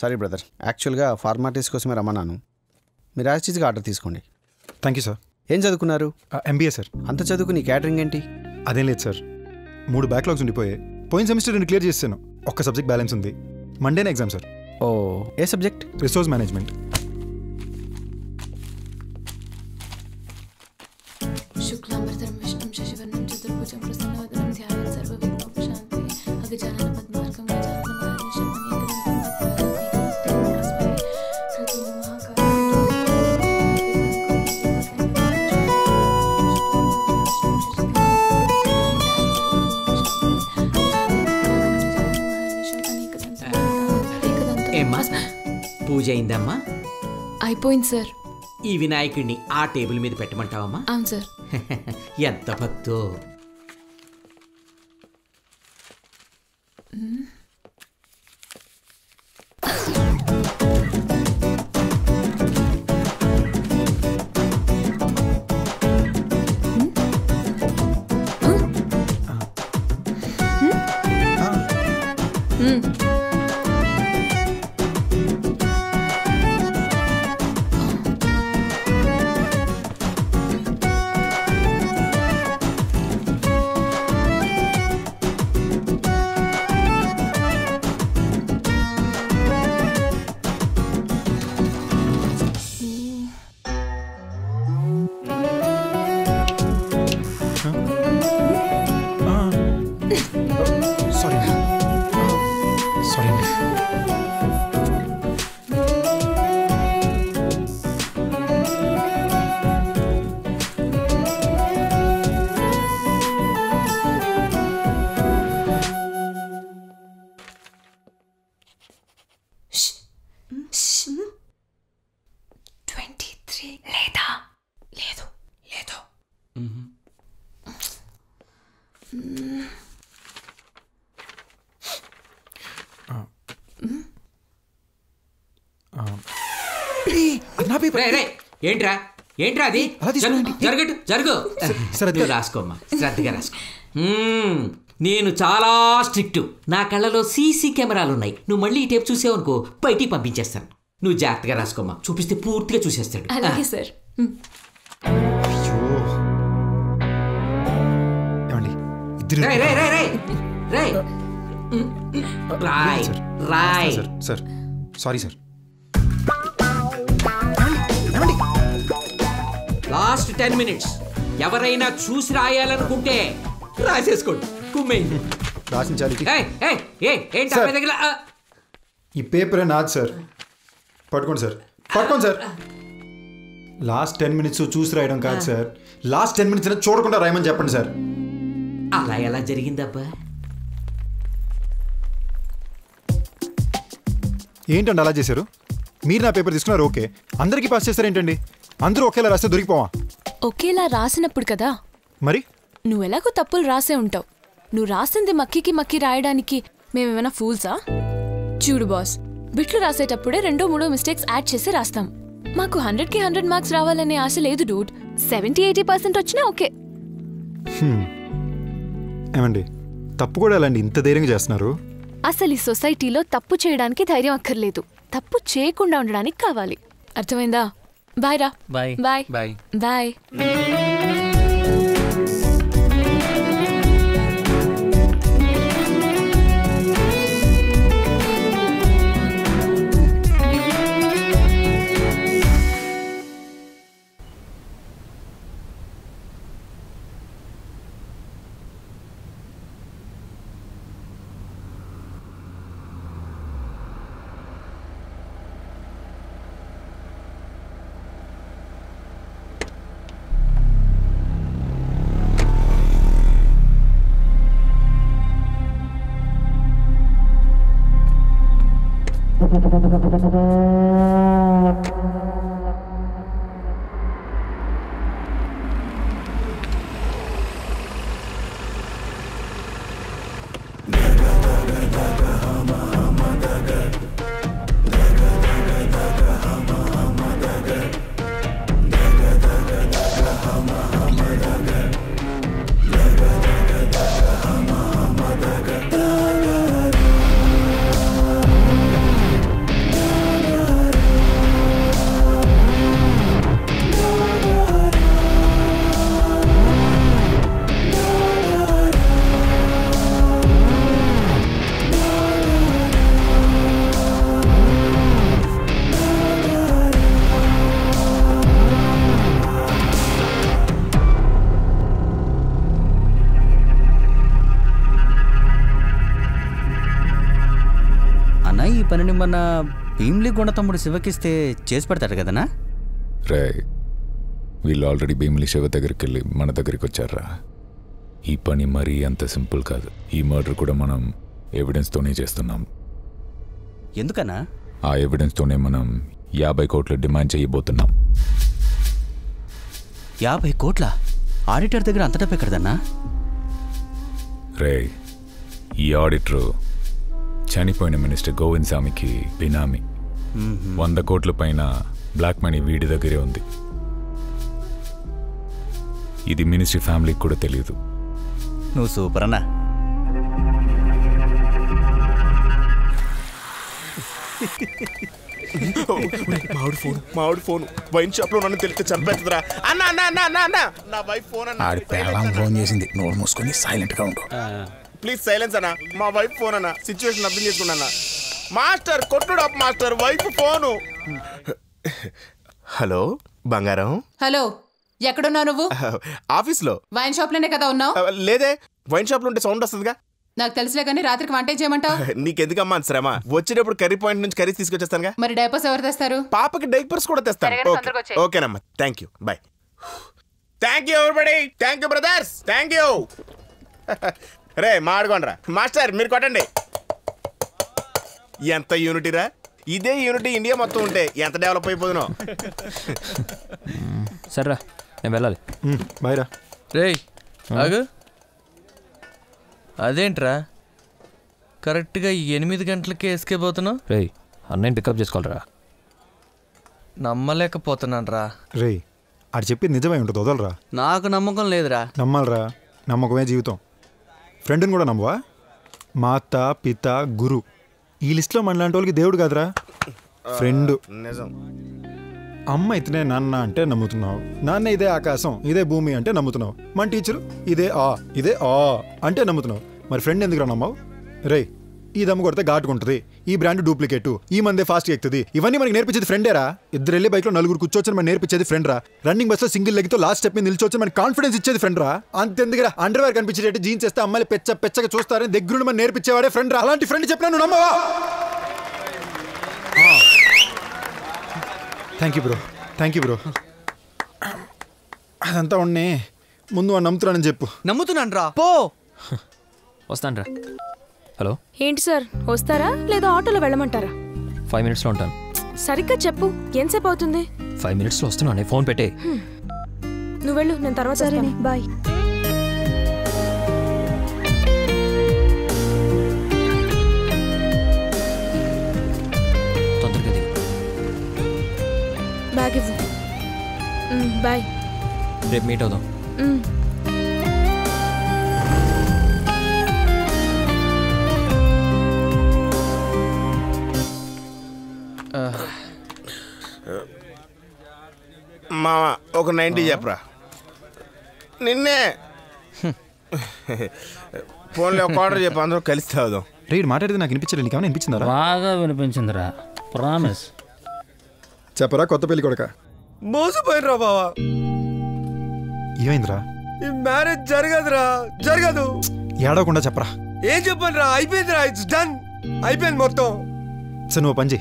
Sorry brother, యాక్చువల్గా formalities కోసమే రమ్మన్నాను. మీరు యాజ్ ఇట్ ఈస్గా ఆర్డర్ తీసుకోండి. Thank you sir. ఏం చదువుకున్నారు? MBA sir. అంత చదువుకు నీ క్యాటరింగ్ ఏంటి? అదేం లేదు సార్, 3 బ్యాక్లాగ్స్ ఉండిపోయాయి. పోయిన సెమిస్టర్ 2 క్లియర్ చేశాను, ఒక్క సబ్జెక్ట్ బ్యాలెన్స్ ఉంది. మండేనే ఎగ్జామ్ సార్. ఓ, ఏ సబ్జెక్ట్? Resource management. పూజ అయిందమ్మా? అయిపోయింది సార్. ఈ వినాయకుడిని ఆ టేబుల్ మీద పెట్టమంటావమ్మా? అవును సార్. ఎంత భక్తో. ఏంట్రా ఏంట్రా అది? జరగట్టు జరుగు. శ్రద్ధగా రాసుకోమ్మా, శ్రద్ధగా రాసుకో. నేను చాలా స్ట్రిక్ట్. నా కళ్ళలో సీసీ కెమెరాలు ఉన్నాయి. నువ్వు మళ్ళీ ఈ టేప్ చూసావనుకో బయటికి పంపించేస్తాను. నువ్వు జాగ్రత్తగా రాసుకోమ్మా, చూపిస్తే పూర్తిగా చూసేస్తాడు. అలాగే sir. Sorry sir. Last 10 minutes ఎవరైనా చూసి రాయాలనుకుంటే రాసేసుకోండి. కుమ్మేయండి. ఈ పేపర్ నాది సార్, పట్టుకోండి సార్, పట్టుకోండి సార్. లాస్ట్ 10 minutes చూసి రాయడం కాదు సార్, లాస్ట్ 10 minutes చూడకుండా రాయమని చెప్పండి సార్. అలా ఎలా జరిగిందబ్బా? ఏంటండి అలా చేశారు? మీరు నా పేపర్ తీసుకున్నారు, ఓకే. అందరికీ పాస్ చేస్తారు ఏంటండి? అందరూ ఒకేలా రాస్తే దొరికిపోవా? ఒకేలా రాసినప్పుడు కదా. మరి నువ్వెలాగో తప్పులు రాసే ఉంటావు. నువ్వు రాసింది మక్కీకి మక్కి రాయడానికి మేమేమైనా ఫూల్సా? చూడు బాస్, బిట్లు రాసేటప్పుడే 2-3 మిస్టేక్స్ యాడ్ చేసి రాస్తాం. మాకు 100కి 100 మార్క్స్ రావాలనే ఆశ లేదు డూడ్. 70-80% వచ్చినా ఓకే. ఏమండి, తప్పు కూడా అలాంటి ఇంత ధైర్యంగా చేస్తున్నారు? అసలు ఈ సొసైటీలో తప్పు చేయడానికి ధైర్యం అక్కర్లేదు, తప్పు చేయకుండా ఉండడానికి కావాలి. అర్థమైందా? బాయ్ రా. Bye bye bye bye. మన భీమిలిగొండ తమ్ముడు శివకిస్తే చేసి పెడతాడు కదనా? రే వీళ్ళు ఆల్రెడీ భీమిలి శివ దగ్గరికి వెళ్ళి మన దగ్గరికి వచ్చారా? ఈ పని మరీ అంత సింపుల్ కాదు. ఈ మర్డర్ కూడా మనం ఎవిడెన్స్తోనే చేస్తున్నాం. ఎందుకన్నా? ఆ ఎవిడెన్స్తోనే మనం 50 కోట్లు డిమాండ్ చేయబోతున్నాం. 50 కోట్ల? ఆడిటర్ దగ్గర అంత డబ్బు ఎక్కడదన్నా? రే ఈ ఆడిటర్ చనిపోయిన మినిస్టర్ గోవింద్ స్వామికి బినామీ. 100 కోట్ల పైన బ్లాక్ మనీ వీడి దగ్గరే ఉంది. ఇది మినిస్ట్రీ ఫ్యామిలీకి కూడా తెలియదు. నువ్వు సూపర్ అన్నా. మావిడి ఫోన్ వైన్ షాప్లో నన్ను తెలిస్తే చంపేస్తుందిరా. అన్నా అన్నా అన్నా నా వైఫ్ ఫోన్ అన్నా. ఫోన్ చేసింది. నోరు మూసుకొని సైలెంట్గా ఉండు. ప్లీజ్ సైలెన్స్ అన్నా. మా వైఫ్ ఫోన్ అన్నా. సిచ్యువేషన్ అర్థం చేసుకున్నా. మాస్టర్ కొట్టుడు up master wife phone. Hello బంగారం. హలో ఎక్కడున్నావు నువ్వు? ఆఫీస్లో. వైన్ షాప్లోనే కదా ఉన్నావు? లేదే, వైన్ షాప్లో ఉంటే సౌండ్ వస్తుందిగా. నాకు తెలుసులే, కానీ రాత్రికి వంట చేయమంటావు. నీకెందుకమ్మా శ్రమ? వచ్చేటప్పుడు కర్రీ పాయింట్ నుంచి కర్రీ తీసుకొచ్చేస్తాను. మరి డైపర్స్ ఎవరు తెస్తారు? పాపకి డైపర్స్ కూడా తెస్తాను. ఓకేనమ్మా, thank you, bye. Thank you everybody. Thank you brothers. Thank you. రే మాడుకోండ్రా. మాస్టర్ మీరు కొట్టండి. ఎంత యూనిటీరా! ఇదే యూనిటీ ఇండియా మొత్తం ఉంటే ఎంత డెవలప్ అయిపోదునో. సర్రా నేను వెళ్ళాలి. బాయ్ రా. రే అదేంట్రా కరెక్ట్గా 8 గంటలకే ఎస్కేప్ అవుతున్నావు? రే అన్నయ్య పికప్ చేసుకోవాలరా. నమ్మలేకపోతున్నాను రా. రే అది చెప్పేది నిజమై ఉంటుంది, వదలరా. నాకు నమ్మకం లేదురా. నమ్మాలరా, నమ్మకమే జీవితం. ఫ్రెండ్ని కూడా నమ్మవా? మాత పిత గురు ఈ లిస్ట్లో మనలాంటి వాళ్ళకి దేవుడు కాదురా ఫ్రెండ్. నిజం. అమ్మ ఇతనే నాన్న అంటే నమ్ముతున్నావు, నాన్న ఇదే ఆకాశం ఇదే భూమి అంటే నమ్ముతున్నావు, మన టీచరు ఇదే ఆ అంటే నమ్ముతున్నావు, మరి ఫ్రెండ్ ఎందుకురా నమ్మవు? రే ఈ దమ్ము కొడితే ఘాటుకుంటుంది, ఈ బ్రాండ్ డూప్లికేట్, ఈ మందే ఫాస్ట్ ఎక్కుతుంది, ఇవన్నీ మనకి నేర్పించేది ఫ్రెండేరా. ఇద్దరు వెళ్ళి బైక్లో 4 కూర్చోవచ్చని మనం నేర్పించేది ఫ్రెండ్ రా. రన్నింగ్ బస్సులో సింగిల్ లెగ్తో లాస్ట్ స్టెప్ మీద నిల్చోవచ్చు మనకి కాన్ఫిడెన్స్ ఇచ్చేది ఫ్రెండ్ రా. అంతెందుకురా అండర్వేర్ కనిపించేటట్టు జీన్స్ వేస్తే అమ్మాయిలు పెచ్చగా చూస్తారని దగ్గరుండి మనం నేర్పించేవాడే ఫ్రెండ్ రా. అలాంటి ఫ్రెండ్ చెప్పినా నువ్వు నమ్మవా? Thank you bro. అదంతా ఉండే ముందు నమ్ముతున్నానని చెప్పు. నమ్ముతున్నాను రా. పో వస్తాను రా. హలో ఏంటి సార్ వస్తారా లేదా ఆటోలో వెళ్ళమంటారా? 5 మినిట్స్లో ఉంటాను. సరిగ్గా చెప్పు ఎంతసేపు అవుతుంది? 5 మినిట్స్లో వస్తున్నాను, ఫోన్ పెట్టే. నువ్వు వెళ్ళు, నేను తర్వాత. సరే బాయ్. తొందరగా బ్యాగ్ ఇవ్వు. బాయ్, రేపు మీట్ అవుదాం. మామ ఒక 90 చెప్పరా. నిన్నే ఫోన్లో ఒక ఆర్డర్ చెప్పు, అందరూ కలిసి తాగుదాం. రేపు మాట్లాడితే నాకు వినిపించలేదు, నీకు వినిపించిందా? బాగా వినిపించిందిరా, ప్రామిస్. చెప్పరా కొత్త పెళ్లి కొడుక. మోసపోయినరా బావా. ఏమైందిరా? ఈ మ్యారేజ్ జరగదు. ఏడవకుండా చెప్పరా. ఏం చెప్పను రా, అయిపోయిందిరా, ఇట్స్ డన్, అయిపోయింది మొత్తం. సరే నువ్వు పంజీ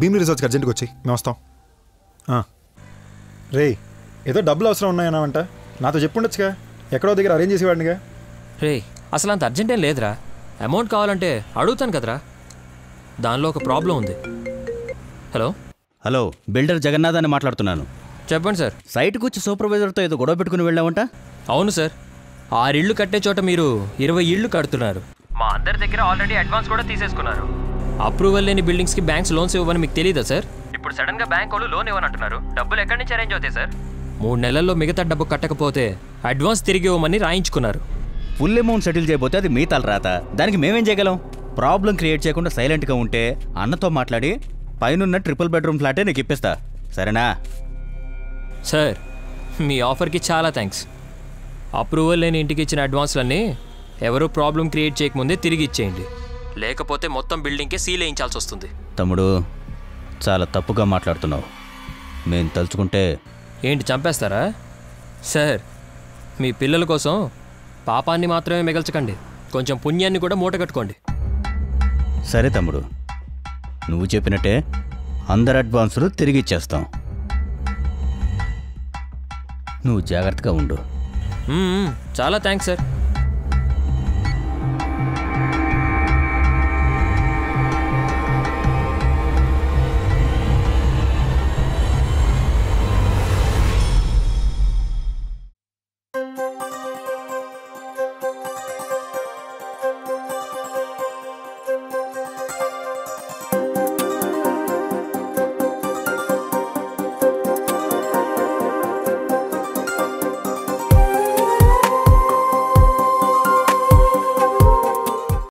భీమిలి రిసార్ట్కి అర్జెంట్గా వచ్చి మేము వస్తాం. రే ఏదో డబ్బులు అవసరం ఉన్నాయన్నావంట, నాతో చెప్పుండొచ్చుగా, ఎక్కడో దగ్గర అరేంజ్ చేసేవాడినిగా. రే అసలు అంత అర్జెంటేం లేదురా, అమౌంట్ కావాలంటే అడుగుతాను కదరా, దానిలో ఒక ప్రాబ్లం ఉంది. హలో బిల్డర్ జగన్నాథ్ అని మాట్లాడుతున్నాను. చెప్పండి సార్. సైట్కి వచ్చి సూపర్వైజర్తో ఏదో గొడవ పెట్టుకుని వెళ్ళామంట. అవును సార్, 6 ఇళ్ళు కట్టే చోట మీరు 20 ఇళ్ళు కడుతున్నారు. మా అందరి దగ్గర ఆల్రెడీ అడ్వాన్స్ కూడా తీసేసుకున్నారు. అప్రూవల్ లేని బిల్డింగ్స్కి బ్యాంక్స్ లోన్స్ ఇవ్వని మీకు తెలియదా సార్? ఇప్పుడు సడన్గా బ్యాంక్ వాళ్ళు లోన్ ఇవ్వనంటున్నారు. డబ్బులు ఎక్కడి నుంచి అరేంజ్ అవుతాయి సార్? 3 నెలల్లో మిగతా డబ్బు కట్టకపోతే అడ్వాన్స్ తిరిగి ఇవ్వమని రాయించుకున్నారు. ఫుల్ అమౌంట్ సెటిల్ చేయబోతే అది మీ తల రాత, దానికి మేమేం చేయగలం? ప్రాబ్లం క్రియేట్ చేయకుండా సైలెంట్గా ఉంటే అన్నతో మాట్లాడి పైనున్న 3 బెడ్రూమ్ ఫ్లాటే నీకు ఇప్పిస్తా, సరేనా? సార్ మీ ఆఫర్కి చాలా థ్యాంక్స్. అప్రూవల్ లేని ఇంటికి ఇచ్చిన అడ్వాన్స్లన్నీ ఎవరూ ప్రాబ్లం క్రియేట్ చేయకముందే తిరిగి ఇచ్చేయండి, లేకపోతే మొత్తం బిల్డింగ్కే సీల్ వేయించాల్సి వస్తుంది. తమ్ముడు చాలా తప్పుగా మాట్లాడుతున్నావు, నేను తలుచుకుంటే. ఏంటి చంపేస్తారా సార్? మీ పిల్లల కోసం పాపాన్ని మాత్రమే మిగల్చకండి, కొంచెం పుణ్యాన్ని కూడా మూటగట్టుకోండి. సరే తమ్ముడు, నువ్వు చెప్పినట్టే అందరు అడ్వాన్సులు తిరిగి ఇచ్చేస్తాం. నువ్వు జాగ్రత్తగా ఉండు. చాలా థ్యాంక్స్ సార్.